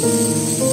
Look, you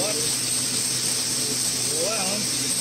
boys. What? Well.